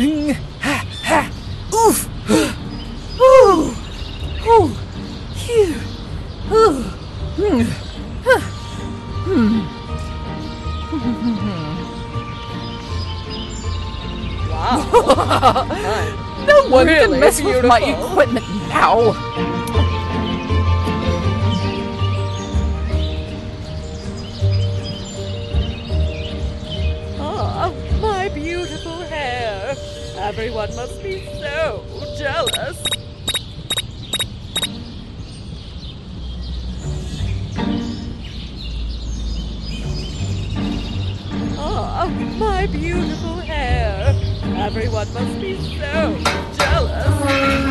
Oof! Ooh! Ooh! Phew! Ooh! Hmm! Huh! Wow! No one really can mess with my equipment now! Beautiful hair. Everyone must be so jealous. Oh, my beautiful hair. Everyone must be so jealous.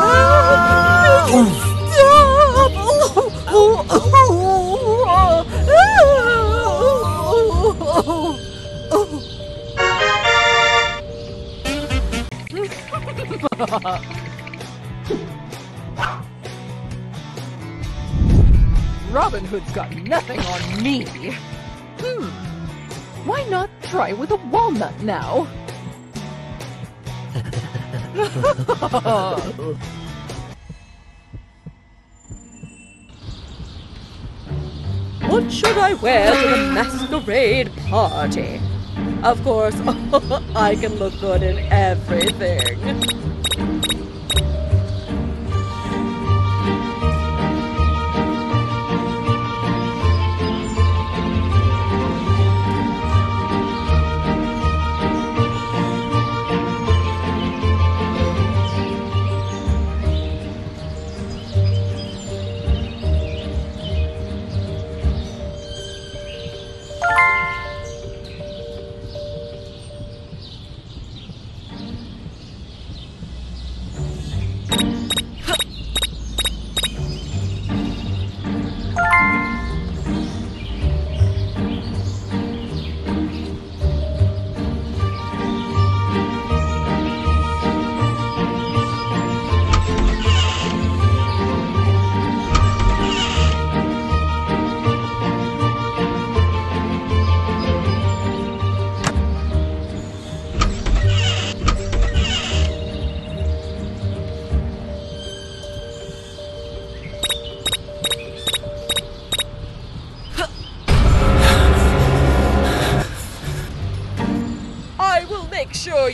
Robin Hood's got nothing on me. Why not try with a walnut now? What should I wear to the masquerade party? Of course, I can look good in everything.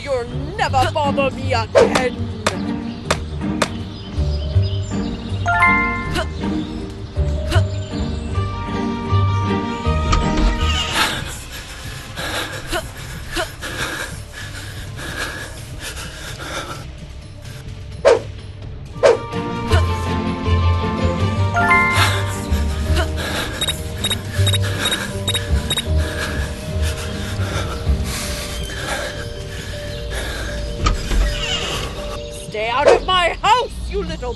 You'll never bother me again!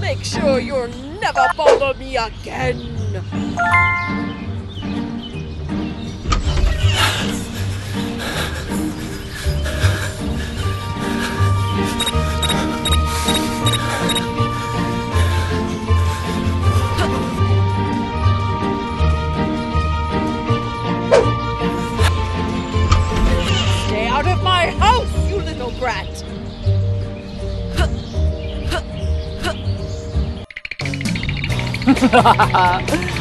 Make sure you'll never bother me again! Stay out of my house, you little brat! Ha ha ha!